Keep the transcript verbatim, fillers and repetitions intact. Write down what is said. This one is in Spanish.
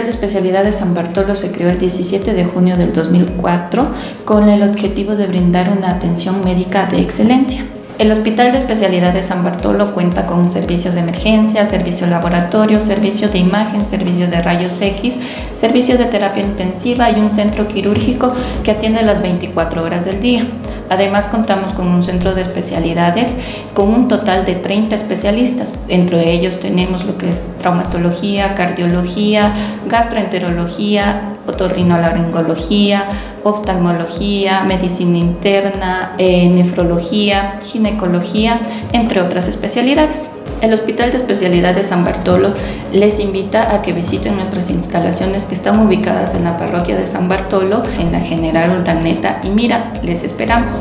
Hospital de Especialidades de San Bartolo se creó el diecisiete de junio del dos mil cuatro con el objetivo de brindar una atención médica de excelencia. El Hospital de Especialidades de San Bartolo cuenta con un servicio de emergencia, servicio laboratorio, servicio de imagen, servicio de rayos X, servicio de terapia intensiva y un centro quirúrgico que atiende las veinticuatro horas del día. Además, contamos con un centro de especialidades con un total de treinta especialistas. Entre ellos tenemos lo que es traumatología, cardiología, gastroenterología, otorrinolaringología, oftalmología, medicina interna, eh, nefrología, ginecología, entre otras especialidades. El Hospital de Especialidades San Bartolo les invita a que visiten nuestras instalaciones que están ubicadas en la parroquia de San Bartolo, en la General Urdaneta y Mira. Les esperamos.